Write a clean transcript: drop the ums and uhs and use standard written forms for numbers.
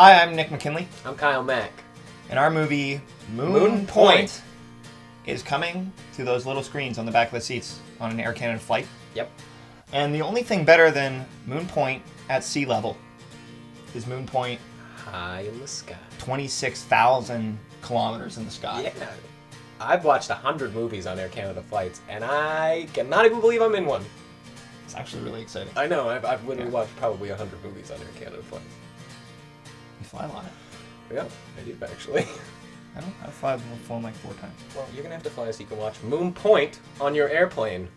Hi, I'm Nick McKinley. I'm Kyle Mack. And our movie, Moon Point, is coming to those little screens on the back of the seats on an Air Canada flight. Yep. And the only thing better than Moon Point at sea level is Moon Point high in the sky. 26,000 kilometers in the sky. Yeah. I've watched 100 movies on Air Canada flights, and I cannot even believe I'm in one. It's actually really exciting. I know. I've literally watched probably 100 movies on Air Canada flights. You fly a lot. Yeah, I do actually. I don't. I've flown like 4 times. Well, you're gonna have to fly so you can watch Moon Point on your airplane.